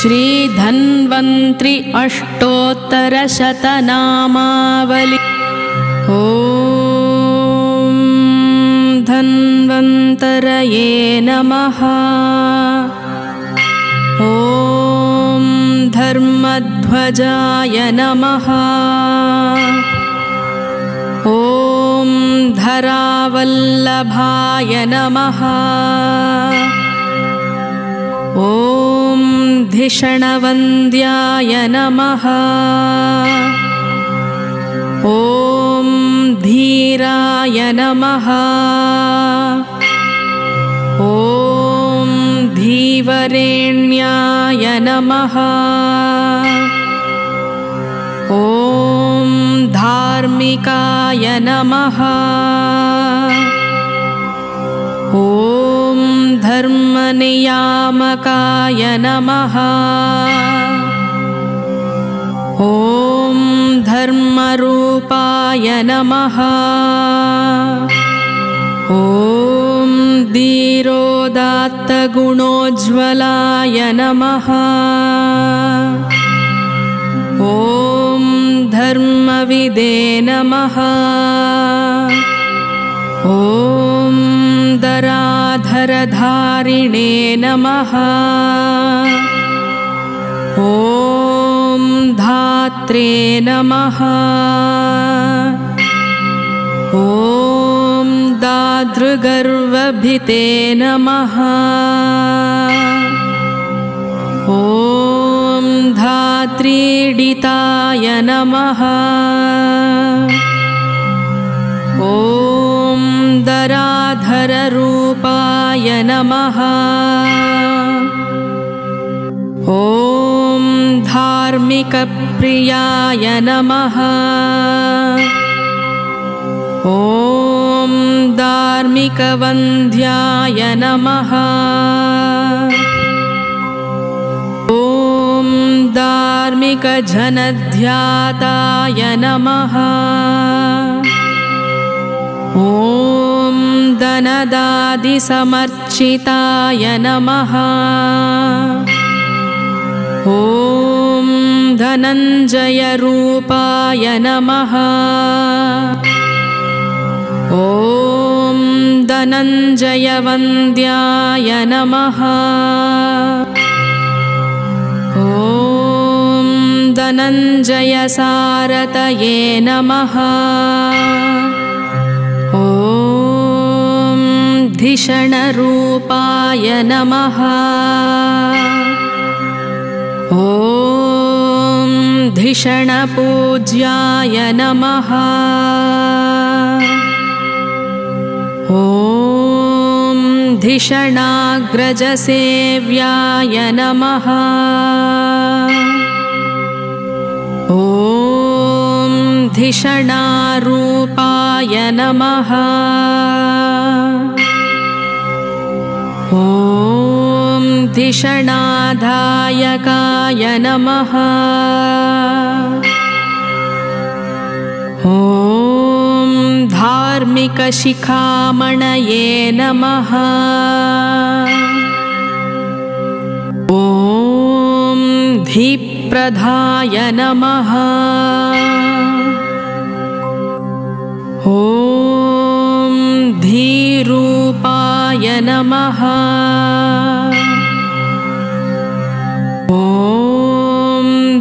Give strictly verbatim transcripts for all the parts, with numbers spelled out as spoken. श्री धन्वंतरि अष्टोत्तरशतनामावली। ॐ धन्वंतरये नमः। ॐ धर्मध्वजाय नमः। ॐ धरावल्लभाय नमः। ॐ धिषणवन्द्याय नमः। ॐ धीराय नमः। ॐ धीवरेण्याय नमः। ॐ धार्मिकाय नमः। ॐ धर्मनियामकाय नमः। ॐ धर्मरूपाय नमः। ॐ धीरोदात्तगुणोज्ज्वलाय नमः। ॐ धर्मविदे नमः। ॐ धराधरधारिणे नमः। ॐ धात्रे नमः। ॐ दातृगर्वभिते नमः। ॐ धात्रीडिताय नमः। ॐ धराधररूपाय नमः। ॐ धार्मिकप्रियाय नमः। ॐ धार्मिकवन्द्याय नमः। ॐ धार्मिकजनध्याताय नमः। ॐ धनदादिसमर्चिताय नमः। ॐ धनञ्जयरूपाय नमः। ॐ धनञ्जयवन्द्याय नमः। ॐ धनञ्जयसारतये नमः। ॐ धिषणरूपाय नमः। ॐ धिषणपूज्याय नमः। ॐ धिषणाग्रजसेव्याय नमः। ॐ धिषणारूपाय नमः। ॐ धिषणाधायकाय नमः। ॐ धार्मिकशिखामणये नमः। ॐ धीप्रधाय नमः। ॐ धीरूपाय नमः। ॐ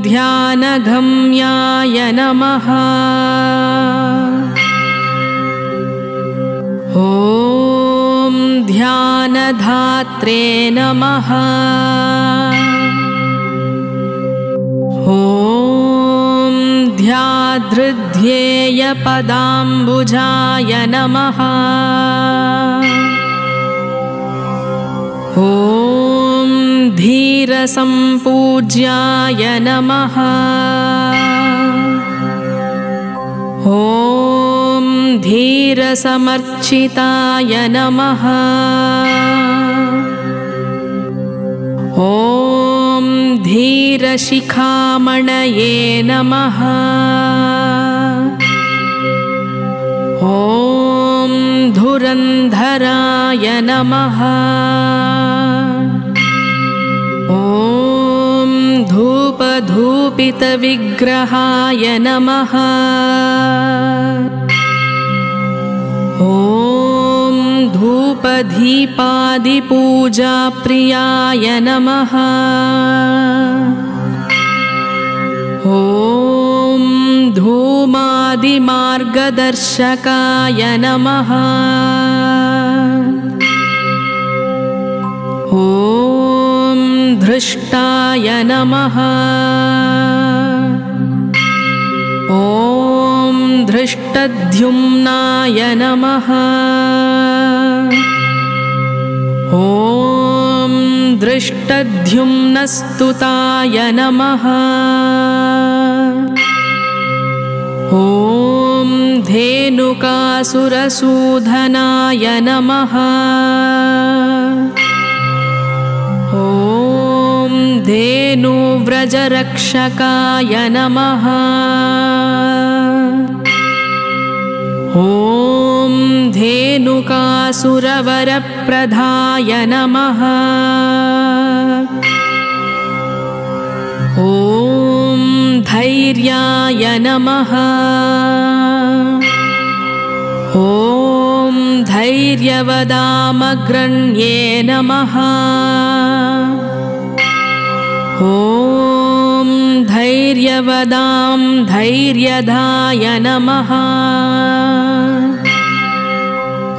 ध्यानगम्याय नमः। ॐ ध्यानधात्रे नमः। ॐ ध्यादृध्येयपदाम्बुजाय नमः। ॐ धीरसम्पूज्याय नमः। ॐ धीरसमर्चिताय नमः। ॐ धीरशिखामणये नमः। ॐ धुरन्धराय नमः। ॐ कुपित विग्रहाय नमः। ॐ धूपधीपादि पूजा प्रियाय नमः। ॐ धूमादि मार्गदर्शकाय नमः। ॐ धृष्टाय नमः। ॐ धृष्टद्युम्नाय नमः। ॐ धृष्टद्युम्नस्तुताय नमः। ॐ धेनुकासुरसूधनाय नमः। ॐ धेनुव्रजरक्षकाय नमः। ॐ धेनुकासुरवरप्रदाय नमः। ॐ धैर्याय नमः। ॐ धैर्यवदामग्रण्ये नमः। ॐ धैर्यवदां धैर्यधाय नमः।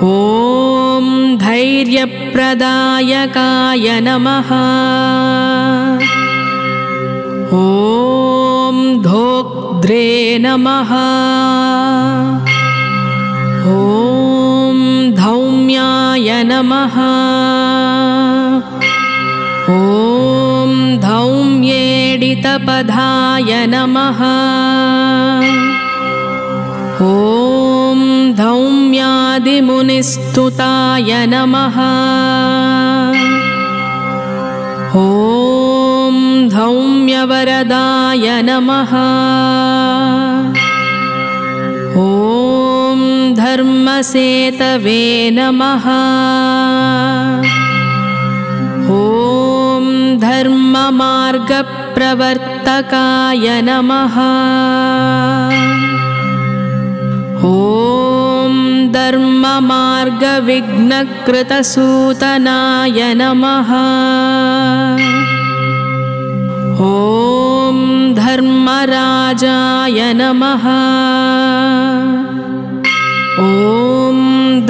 ॐ धैर्यप्रदायकाय नमः। ॐ धोक्त्रे नमः। ॐ धौम्याय नमः। ॐ धौम्येडितपदाय नमः। ॐ धौम्यादिमुनिस्तुताय नमः। ॐ धौम्यवरदाय नमः। ॐ धर्मसेतवे नमः। ॐ धर्ममार्गप्रवर्तकाय नमः। ॐ धर्ममार्गविघ्नकृतसूतनाय नमः। ॐ धर्मराजाय नमः। ॐ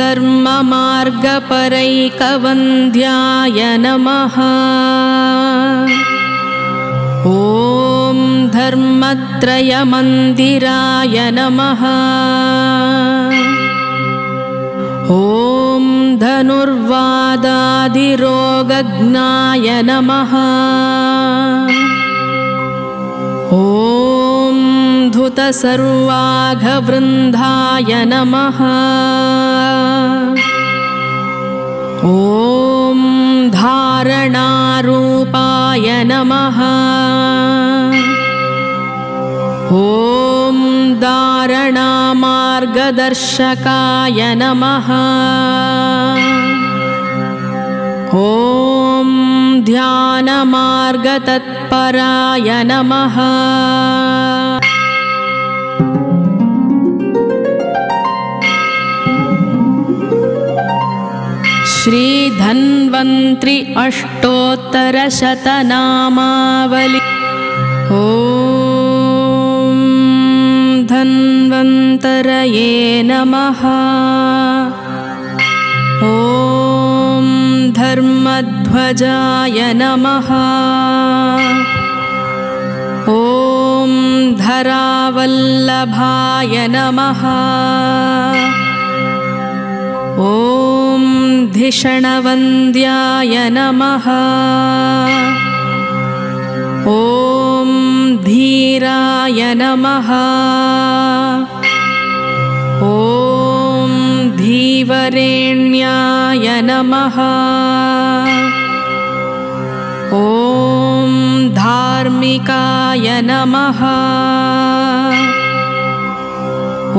धर्ममार्गपरैकवन्द्याय नमः। ॐ धर्मत्रयमन्दिराय नमः। ॐ धनुर्वादादिरोगज्ञाय नमः। ॐ धृतसर्वाघवृन्धाय नमः। ॐ धारणारूपाय नमः। ॐ धारणामार्गदर्शकाय नमः। ॐ ध्यानमार्गतत्पराय नमः। श्री धन्वंतरि अष्टोत्तरशतनामावली। ॐ धन्वन्तरये नमः। ॐ धर्मध्वजाय नमः। ॐ धरावल्लभाय नमः। ॐ धिषणवन्द्याय नमः। ॐ धीराय नमः। ॐ धीवरेण्याय नमः। ॐ धार्मिकाय नमः। ॐ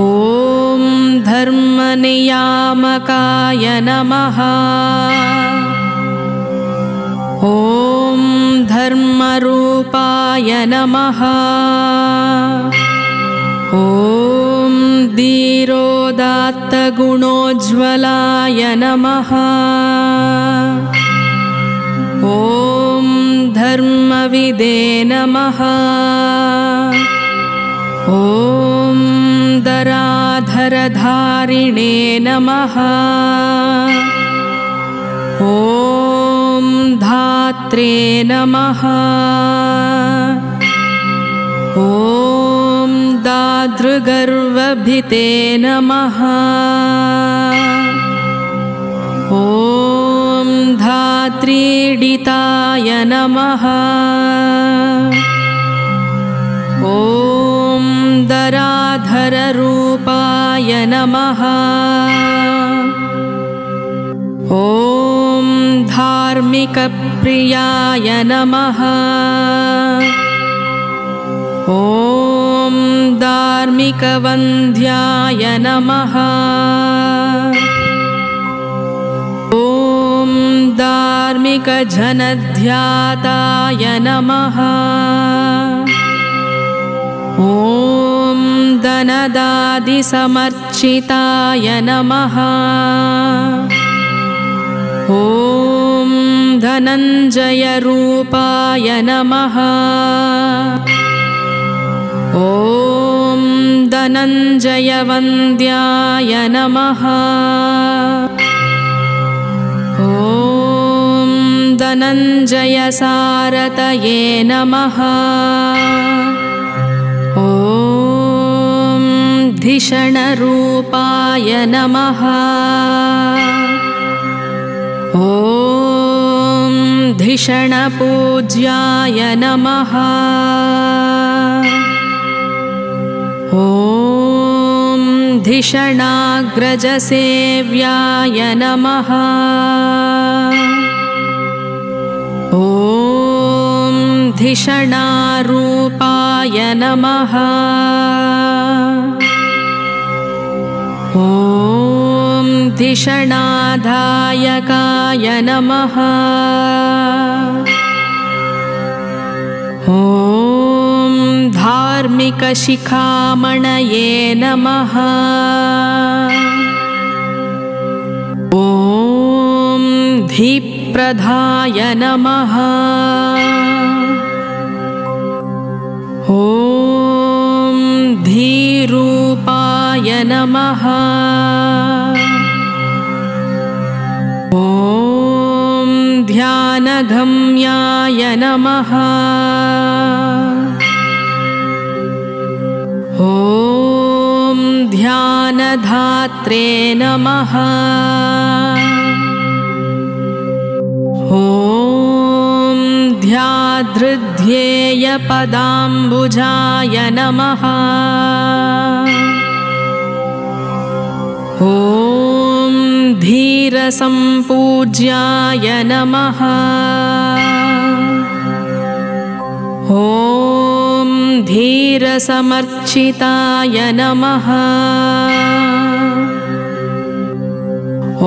धर्मनियामकाय नमः। ॐ धर्मरूपाय नमः। ॐ धीरोदात्तगुणोज्ज्वलाय नमः। ॐ धर्मविदे नमः। ॐ धराधरधारिणे नमः। ॐ धात्रे नमः। ॐ दातृगर्वभिते नमः। ॐ धात्रीडिताय नमः। ॐ धराधररूपाय नमः। ॐ धार्मिकप्रियाय नमः। ॐ धार्मिकवन्द्याय नमः। ॐ धार्मिकजनध्याताय नमः। ॐ धनदादिसमर्चिताय नमः। ॐ धनञ्जयरूपाय नमः। ॐ धनञ्जयवन्द्याय नमः। ॐ धनञ्जयसारतये नमः। ॐ धिषणरूपाय नमः। ॐ धिषणपूज्याय नमः। ॐ धिषणाग्रजसेव्याय नमः। ॐ धिषणारूपाय नमः। ॐ धिषणाधायकाय नमः। ॐ धार्मिकशिखामणये नमः। ॐ धीप्रधाय नमः। ॐ धीरूपाय नमः। ॐ ध्यानगम्याय नमः। ॐ ध्यानधात्रे नमः। ॐ ध्यादृध्येयपदाम्बुजाय नमः। ॐ धीरसम्पूज्याय नमः। ॐ धीरसमर्चिताय नमः। ॐ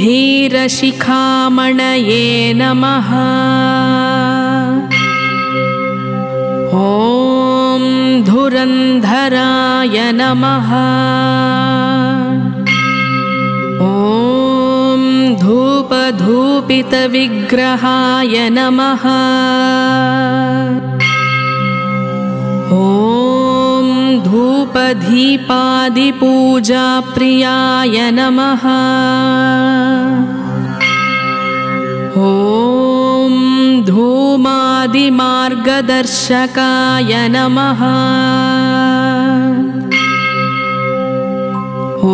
धीरशिखामणये नमः। ॐ धुरन्धराय नमः। ॐ धूपधूपितविग्रहाय नमः। ॐ धूपधीपादिपूजाप्रियाय नमः। ॐ धूमादिमार्गदर्शकाय नमः। ॐ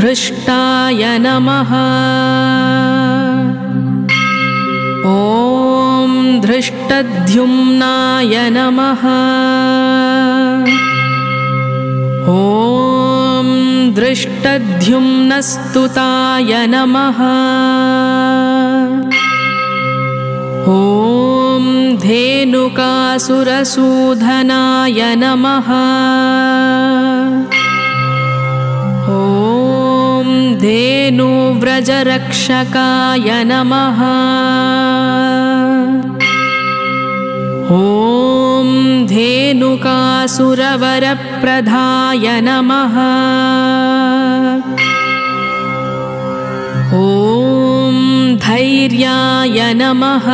धृष्टाय नमः। ॐ धृष्टद्युम्नाय नमः। ॐ धृष्टद्युम्नस्तुताय नमः। ॐ धेनुकासुरसूधनाय नमः। ॐ धेनुव्रज गजरक्षकाय नमः। ॐ धेनुकासुरवरप्रधाय नमः। ॐ धैर्याय नमः।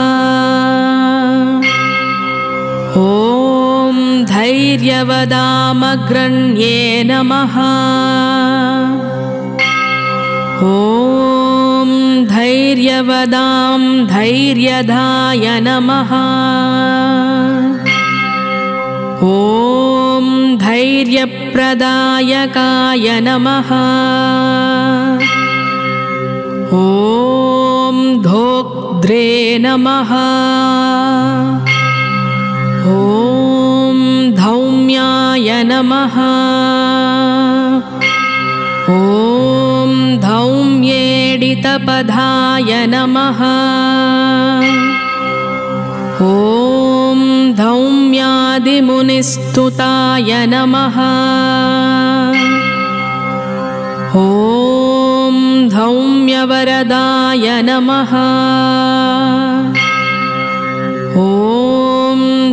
ॐ धैर्यवदामग्रण्ये नमः। ॐ धैर्यवदां धैर्यधाय नमः। ॐ धैर्यप्रदायकाय नमः। ॐ धोक्त्रे नमः। ॐ धौम्याय नमः। ॐ धौम्येडितपधाय नमः। ॐ धौम्यादिमुनिस्तुताय नमः। ॐ धौम्यवरदाय नमः। ॐ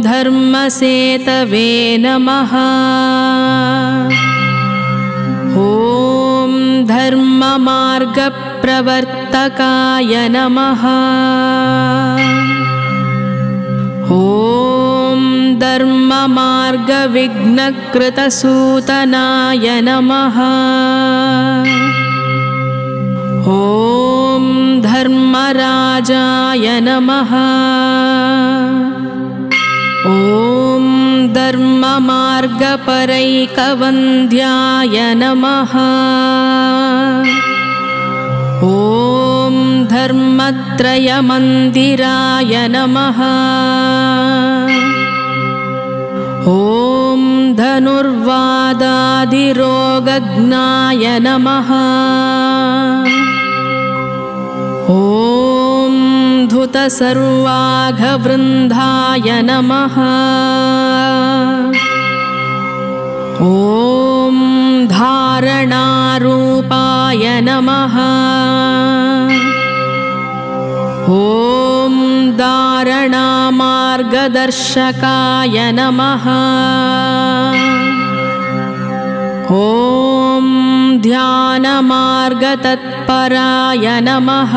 धर्मसेतवे नमः। ॐ धर्ममार्गप्रवर्तकाय नमः। ॐ धर्ममार्गविघ्नकृतसूतनाय नमः। ॐ धर्मराजाय नमः। ॐ धर्ममार्गपरैकवन्द्याय नमः। ॐ धर्मत्रयमन्दिराय नमः। ॐ धनुर्वादादिरोगज्ञाय नमः। ॐ धृतसर्वाघवृन्धाय नमः। ॐ धारणारूपाय नमः। ॐ धारणामार्गदर्शकाय नमः। ॐ ध्यानमार्गतत्पराय नमः।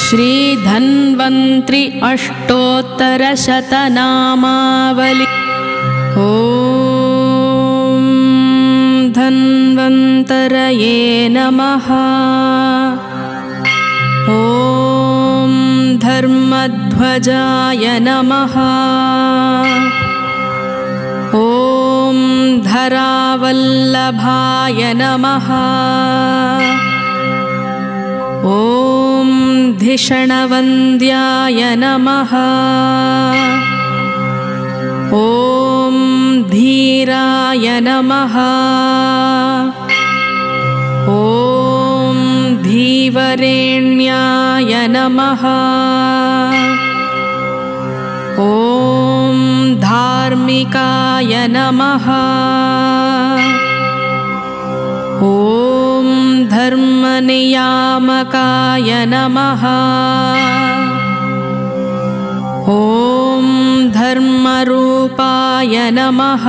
श्री धन्वंतरि अष्टोत्तरशतनामावली। ॐ धन्वंतरये नमः। ॐ धर्मध्वजाय नमः। ॐ धरावल्लभाय नमः। ॐ धिषणवन्द्याय नमः। ॐ धीराय नमः। ॐ धीवरेण्याय नमः। ॐ धार्मिकाय नमः। ॐ धर्मनियामकाय नमः। ॐ धर्मरूपाय नमः।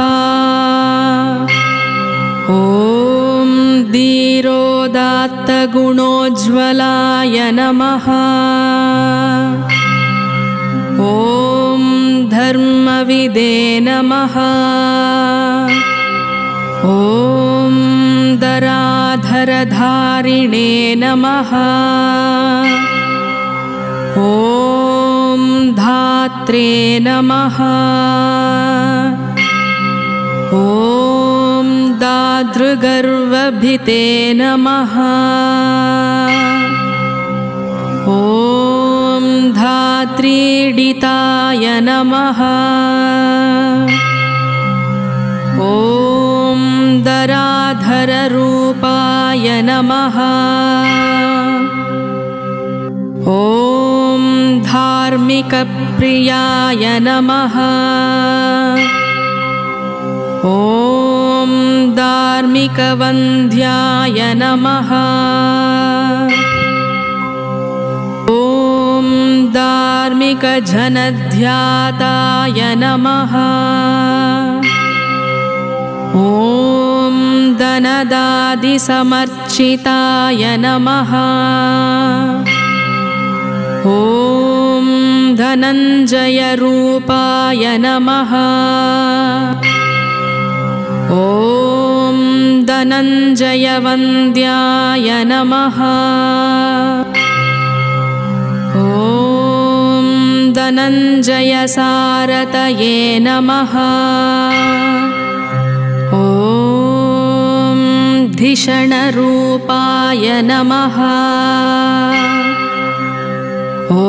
ॐ धीरोदात्तगुणोज्ज्वलाय नमः। ॐ धर्मविदे नमः। ॐ धराधरधारिणे नमः। ॐ धात्रे नमः। ॐ दातृगर्वभिते नमः। ॐ धात्रीडिताय नमः। ॐ धराधररूपाय नमः। ॐ धार्मिकप्रियाय नमः। ॐ धार्मिकवन्द्याय नमः। ॐ धार्मिकजनध्याताय नमः। ॐ धनदादिसमर्चिताय नमः। ॐ धनञ्जयरूपाय नमः। ॐ धनञ्जयवन्द्याय नमः। ॐ धनञ्जयसारतये नमः। ॐ धिषणरूपाय नमः। ॐ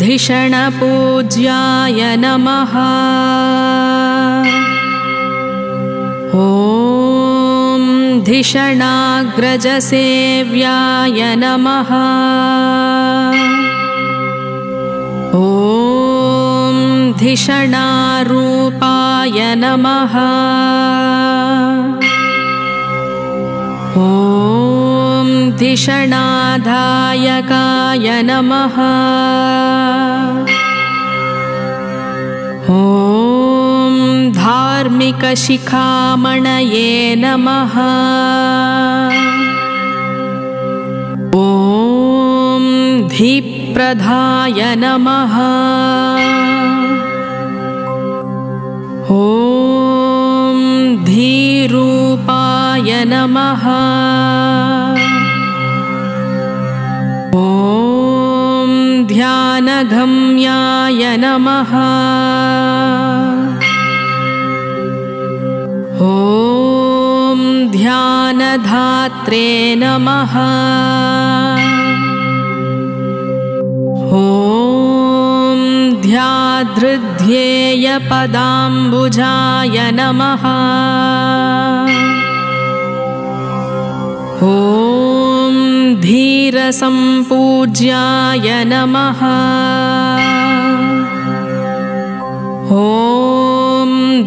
धिषणपूज्याय नमः। ॐ धिषणाग्रजसेव्याय नमः। ॐ धिषणारूपाय नमः। ॐ धिषणाधायकाय नमः। ॐ धार्मिकशिखामणये नमः। ॐ धीप्रधाय नमः। ॐ धीरूपाय नमः। ॐ ध्यानगम्याय नमः। ॐ ध्यानधात्रे नमः। ॐ ध्याधृध्येयपदाम्बुजाय नमः। ॐ धीरसम्पूज्याय नमः। ॐ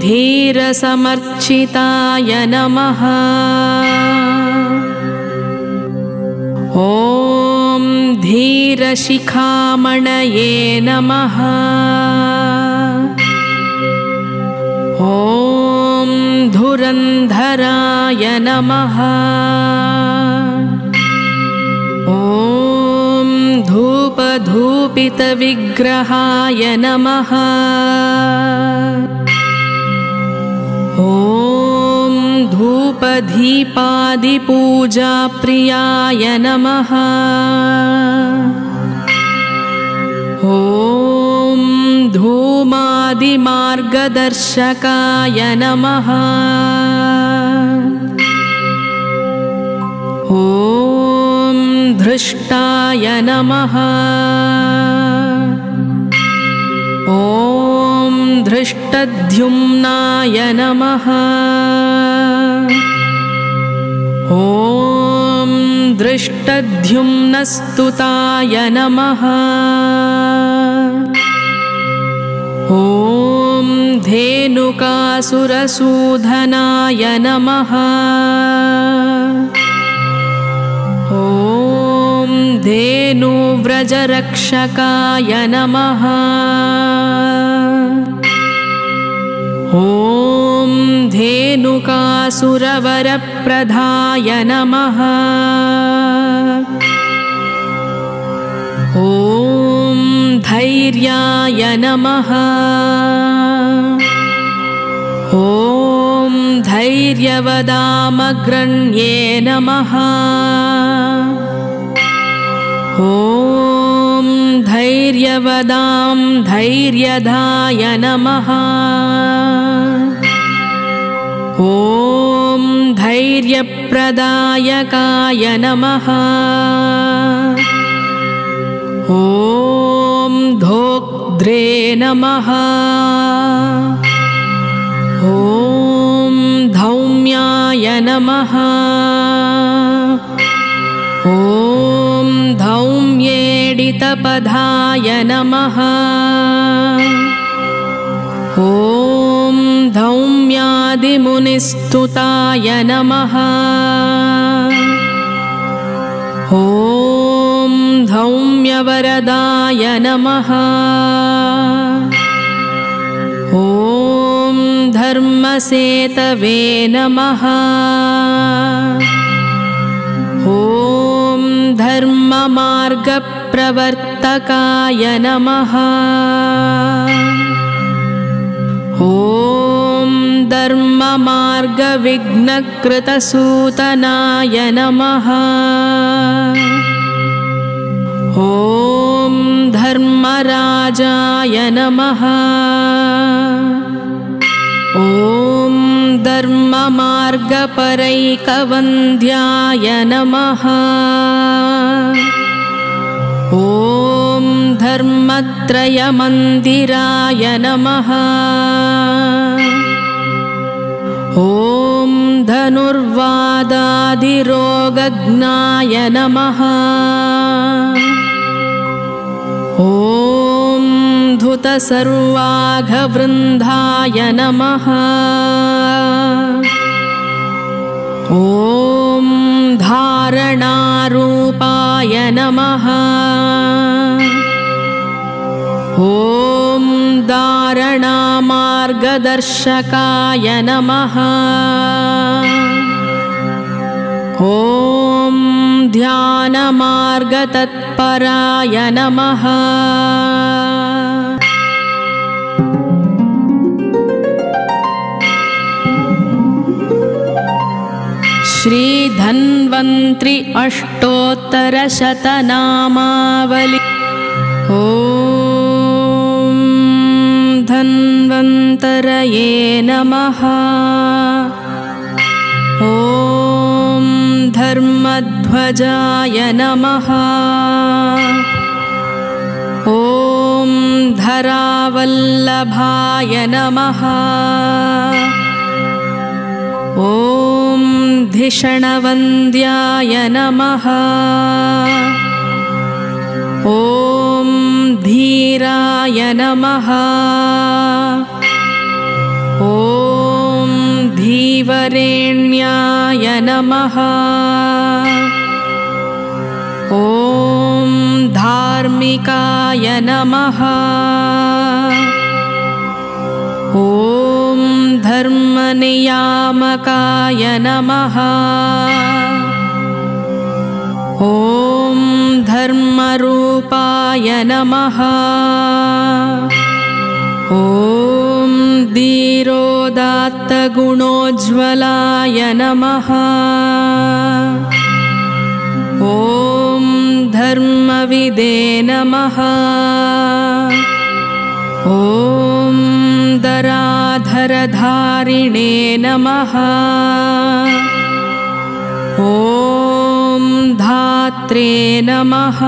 धीरसमर्चिताय नमः। ॐ धीरशिखामणये नमः। ॐ धुरन्धराय नमः। ॐ धूपधूपितविग्रहाय नमः। ॐ धूपधीपादिपूजाप्रियाय नमः। ॐ धूमादिमार्गदर्शकाय नमः। ॐ धृष्टाय नमः। ॐ धृष्टद्युम्नाय नमः। ॐ धृष्टद्युम्नस्तुताय नमः। ॐ धेनुकासुरसूधनाय नमः। ॐ धेनुव्रजरक्षकाय नमः। ॐ धेनुकासुरवरप्रधाय नमः। ॐ धैर्याय नमः। ॐ धैर्यवदामग्रण्ये नमः। ॐ धैर्यवदां धैर्यधाय नमः। ॐ धैर्यप्रदायकाय नमः। ॐ धोक्त्रे नमः। ॐ धौम्याय नमः। ॐ धौम्येडित पदाय नमः। ॐ धौम्यादिमुनिस्तुताय नमः। ॐ धौम्यवरदाय नमः। ॐ धर्मसेतवे नमः। ॐ धर्ममार्गप्रवर्तकाय नमः। ॐ धर्ममार्गविघ्नकृतसूतनाय नमः। ॐ धर्मराजाय नमः। ॐ धर्ममार्गपरैकवन्द्याय नमः। ॐ धर्मत्रयमन्दिराय नमः। ॐ धनुर्वादादिरोगज्ञाय नमः। ॐ धृतसर्वाघवृन्धाय नमः। ॐ धारणारूपाय नमः। ॐ धारणामार्गदर्शकाय नमः। ॐ ध्यानमार्गतत्पराय नमः। श्री धन्वंतरि अष्टोत्तरशतनामावली। ॐ धन्वन्तरये नमः। ॐ धर्मध्वजाय नमः। ॐ धरावल्लभाय नमः। ॐ धिषणवन्द्याय नमः। ॐ धीराय नमः। ॐ धीवरेण्याय नमः। ॐ धार्मिकाय नमः। ॐ धर्मनियामकाय नमः। ॐ धर्मरूपाय नमः। ॐ धीरोदात्तगुणोज्ज्वलाय नमः। ॐ धर्मविदे नमः। ॐ धराधरधारिणे नमः। ॐ धात्रे नमः।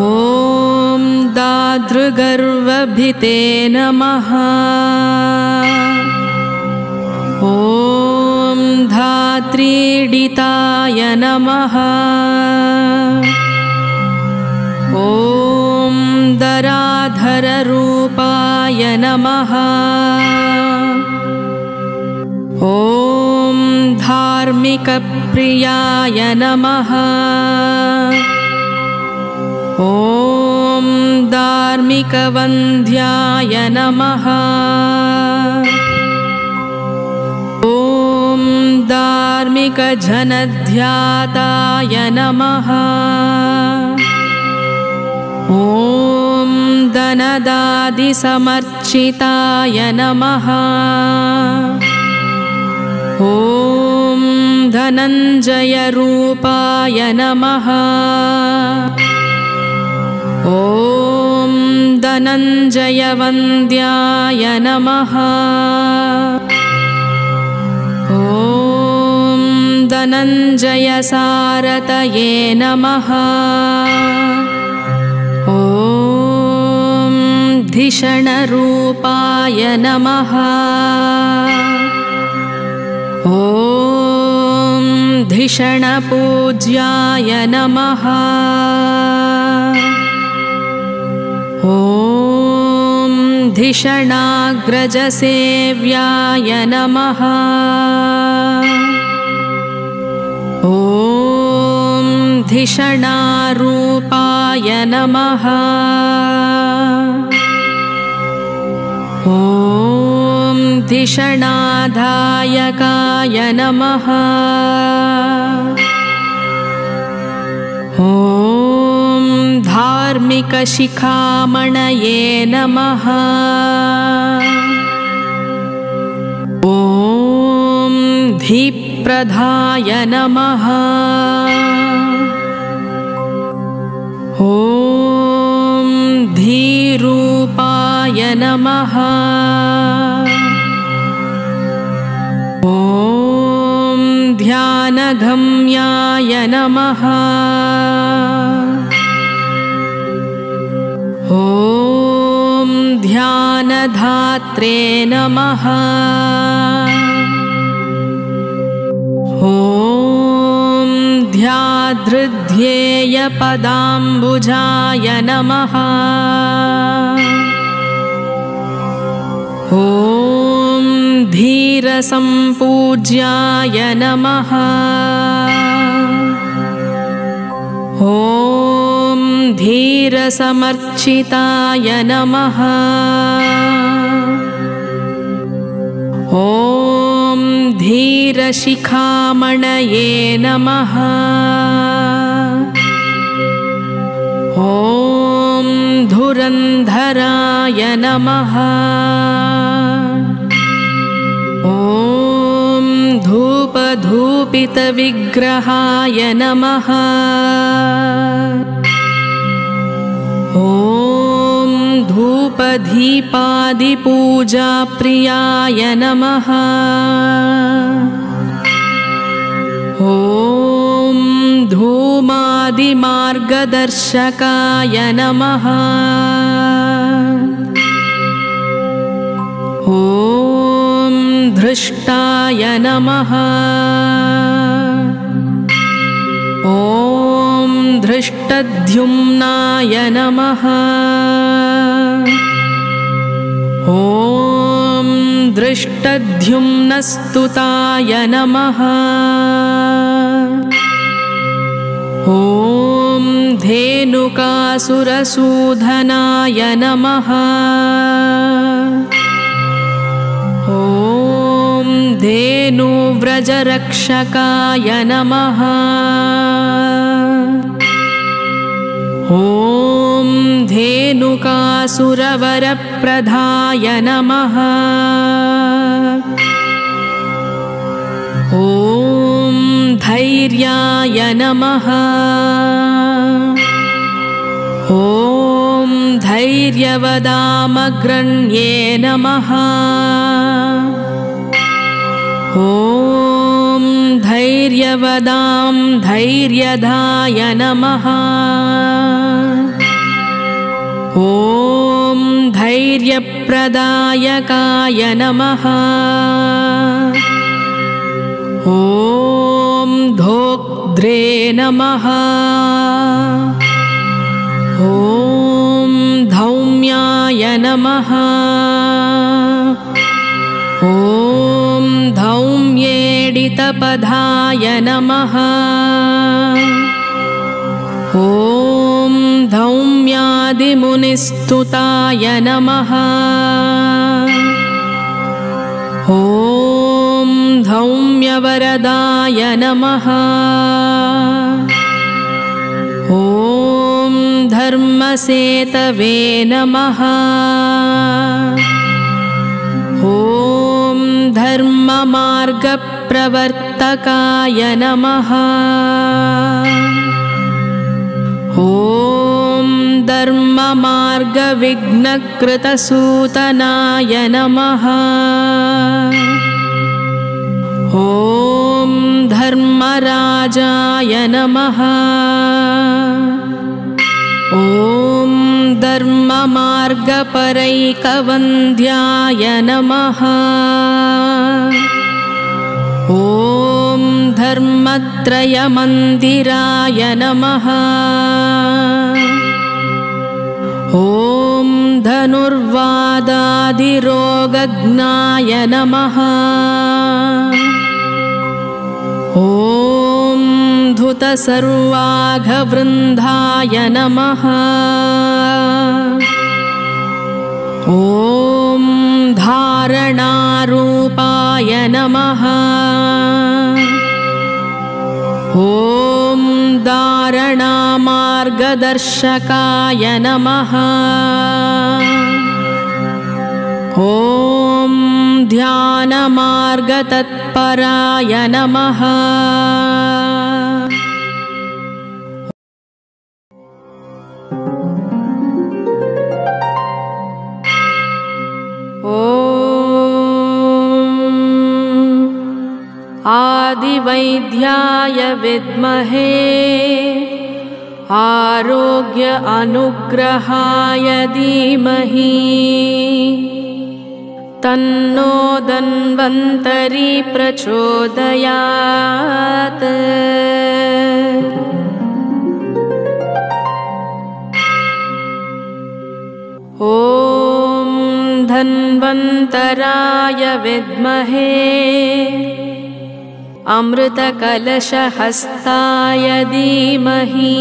ॐ दातृगर्वभिते नमः। ॐ धात्रीडिताय नमः। ॐ धराधररूपाय नमः। ॐ धार्मिकप्रियाय नमः। ॐ धार्मिकवन्द्याय नमः। ॐ धार्मिकजनध्याताय नमः। ॐ धनदादिसमर्चिताय नमः। ॐ धनञ्जयरूपाय नमः। ॐ धनञ्जयवन्द्याय नमः। ॐ धनञ्जयसारतये नमः। ॐ धिषणरूपाय नमः। ॐ भीषण पूज्याय नमः। ॐ धिषणाग्रज सेव्याय नमः। ॐ धिषणारूपाय नमः। ॐ धिषणाधायकाय नमः। ॐ धार्मिकशिखामणये नमः। ॐ धीप्रधाय नमः। ॐ धीरूपाय नमः। ॐ ध्यानगम्याय नमः। ॐ ध्यानधात्रे नमः। ॐ ध्यादृध्येयपदाम्बुजाय नमः। ॐ धीरसम्पूज्याय नमः। ॐ धीरसमर्चिताय नमः। ॐ धीरशिखामणये नमः। ॐ धुरन्धराय नमः। ॐ धूपधूपितविग्रहाय नमः। ॐ धूपधीपादिपूजाप्रियाय नमः। ॐ धूमादिमार्गदर्शकाय नमः। ॐ धृष्टाय नमः। ॐ धृष्टद्युम्नाय नमः। ॐ दृष्टद्युम्नस्तुताय नमः। ॐ धेनुकासुरसूधनाय नमः। ॐ धेनुव्रजरक्षकाय नमः। ॐ धेनुकासुरवरप्रधाय नमः। ॐ धैर्याय नमः। ॐ धैर्यवदामग्रण्ये नमः। ॐ धैर्यवदां धैर्यधाय नमः। ॐ धैर्यप्रदायकाय नमः। ॐ धोक्त्रे नमः। ॐ धौम्याय नमः। ॐ धौम्येडितपधाय नमः। ॐ धौम्यादिमुनिस्तुताय नमः। ॐ धौम्यवरदाय नमः। ॐ धर्मसेतवे नमः। ॐ धर्ममार्गप्रवर्तकाय नमः। ॐ धर्ममार्गविघ्नकृतसूतनाय नमः। ॐ धर्मराजाय नमः। ॐ धर्ममार्गपरैकवन्द्याय नमः। ॐ धर्मत्रय मंदिराय नमः। ॐ धनुर्वादादिरोगज्ञाय नमः। ॐ धुतसर्वाघवृन्धाय नमः। ॐ धारणारूपाय नमः। ॐ धारणामार्गदर्शकाय नमः। ॐ ध्यानमार्गतत्पराय नमः। आदिवैद्याय विद्महे आरोग्य अनुग्रहाय धीमहि तन्नो धन्वंतरि प्रचोदयात्। ॐ धन्वंतराय विद्महे अमृतकलशहस्ताय धीमहि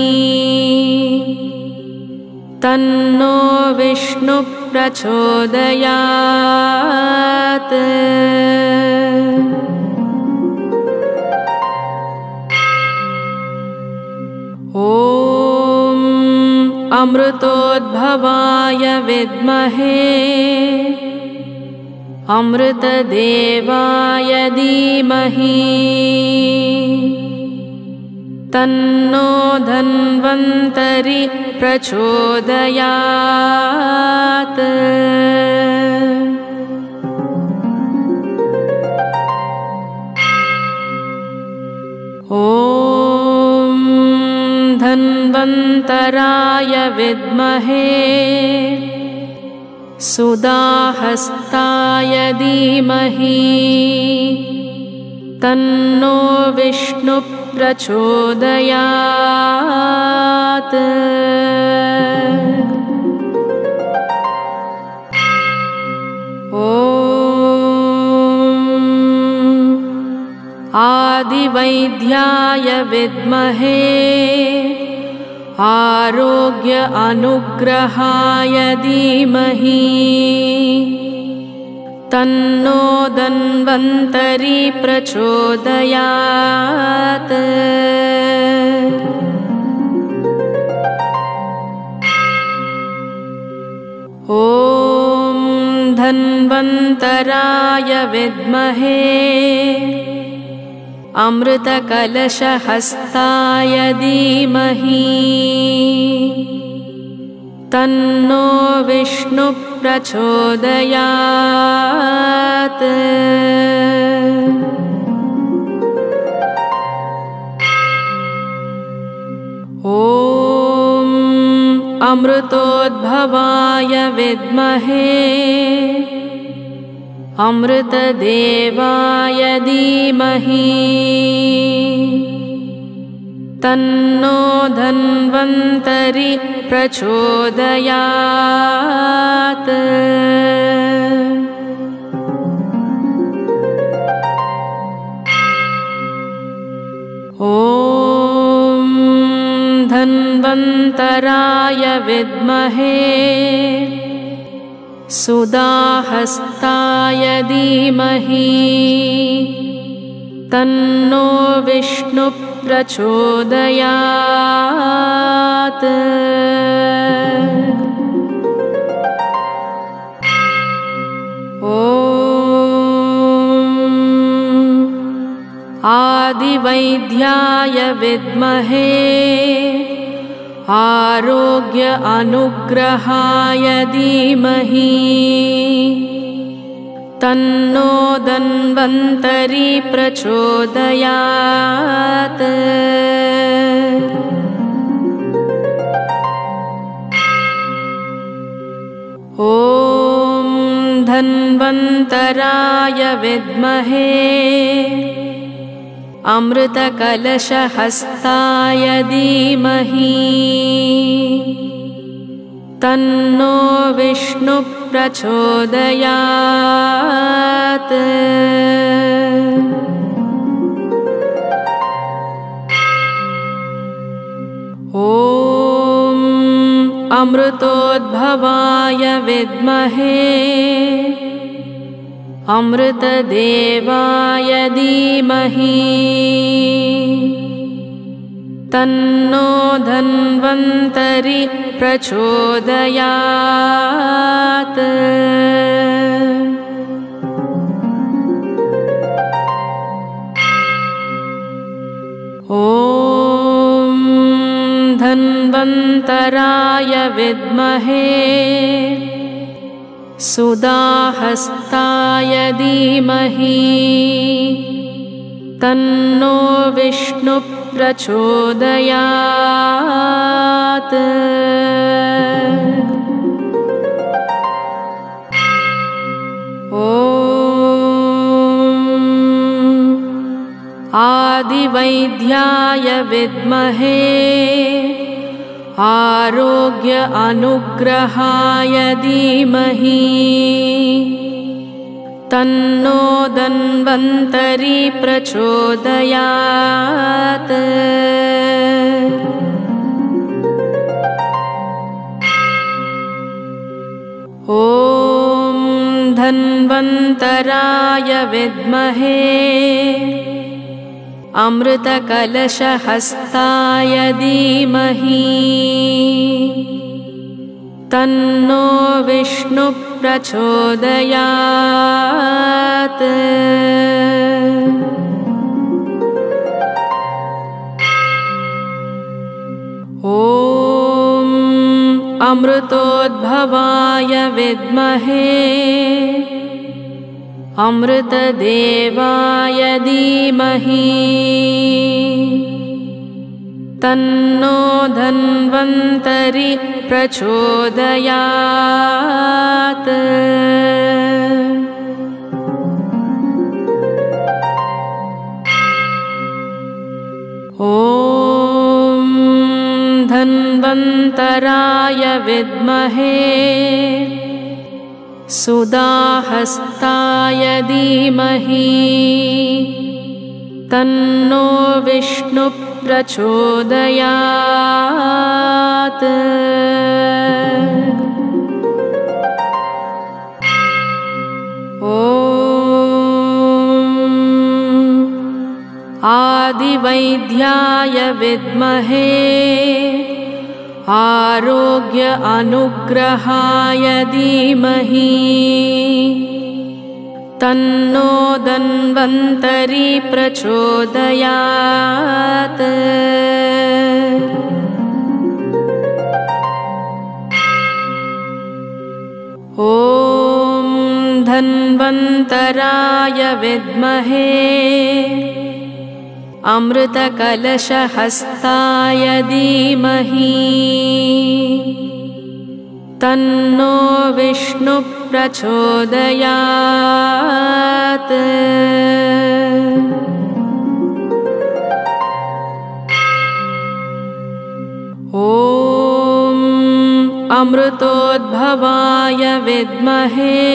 तन्नो विष्णु प्रचोदयात्। ॐ अमृतोद्भवाय विद्महे अमृतदेवाय धीमहि तन्नो धन्वंतरि प्रचोदयात्। ॐ धन्वंतराय विद्महे सुदाहस्ताय धीमहि तन्नो विष्णु प्रचोदयात्। ॐ आदिवैद्याय विद्महे आरोग्य अनुग्रहाय धीमहि तन्नो धन्वंतरि प्रचोदयात्। ॐ धन्वंतराय विद्महे अमृतकलशहस्ताय धीमहि तन्नो विष्णु प्रचोदयात्। ॐ अमृतोद्भवाय विद्महे अमृतदेवाय धीमहि तन्नो धन्वंतरि प्रचोदयात्। ॐ धन्वंतराय विद्महे सुदाहस्ताय धीमहि तन्नो विष्णु प्रचोदयात्। ॐ आदिवैद्याय विद्महे आरोग्य अनुग्रहाय धीमहि तन्नो धन्वंतरि प्रचोदयात्। ॐ धन्वंतराय विद्महे अमृतकलशहस्ताय धीमहि तन्नो विष्णु प्रचोदयात्। ॐ अमृतोद्भवाय विद्महे अमृतदेवाय धीमहि तन्नो धन्वंतरि प्रचोदयात्। ॐ धन्वंतराय विद्महे सुदाहस्ताय धीमहि तन्नो विष्णु प्रचोदयात्। ॐ आदिवैद्याय विद्महे आरोग्य अनुग्रहाय धीमहि तन्नो धन्वंतरि प्रचोदयात्। ॐ धन्वंतराय विद्महे अमृतकलशहस्ताय धीमहि तन्नो विष्णु प्रचोदयात्। ॐ अमृतोद्भवाय विद्महे अमृतदेवाय धीमहि तन्नो धन्वंतरि प्रचोदयात्। ॐ धन्वंतराय विद्महे सुदाहस्ताय धीमहि तन्नो विष्णु प्रचोदयात्। ॐ आदिवैद्याय विद्महे आरोग्य अनुग्रहाय धीमहि तन्नो धन्वंतरि प्रचोदयात्। ॐ धन्वंतराय विद्महे अमृतकलशहस्ताय धीमहि तन्नो विष्णु प्रचोदयात्। ॐ अमृतोद्भवाय विद्महे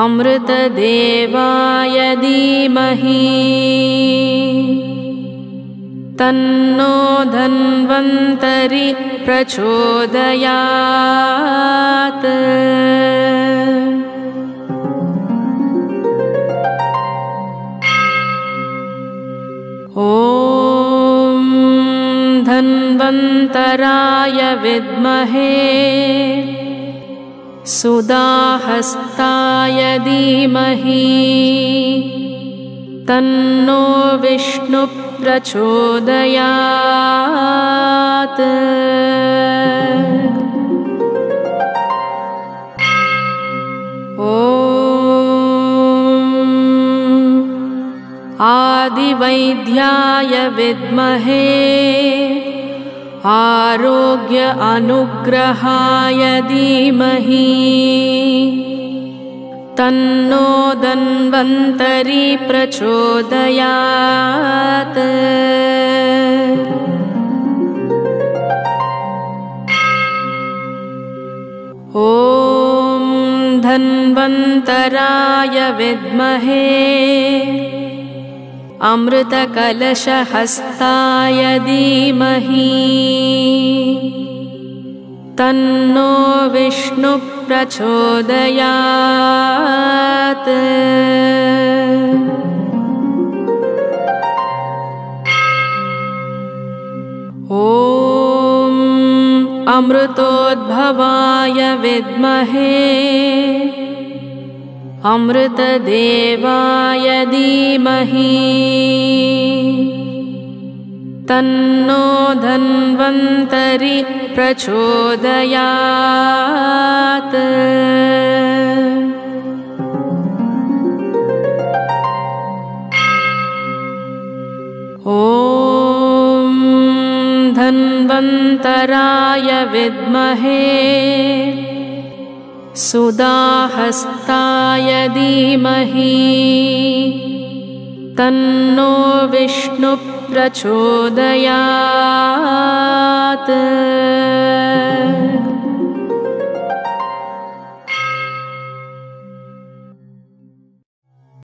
अमृतदेवाय धीमहि तन्नो धन्वंतरि प्रचोदयात्। ॐ धन्वंतराय विद्महे सुदाहस्ताय धीमहि तन्नो विष्णु प्रचोदयात्। ॐ आदिवैद्याय विद्महे आरोग्य अनुग्रहाय धीमहि तन्नो धन्वंतरि प्रचोदयात्। ॐ धन्वंतराय विद्महे अमृतकलशहस्ताय धीमहि तन्नो विष्णु प्रचोदयात्। ॐ अमृतोद्भवाय विद्महे अमृतदेवाय धीमहि तन्नो धन्वंतरि प्रचोदयात्। ॐ धन्वंतराय विद्महे सुदाहस्ताय धीमहि तन्नो विष्णु प्रचोदयात्।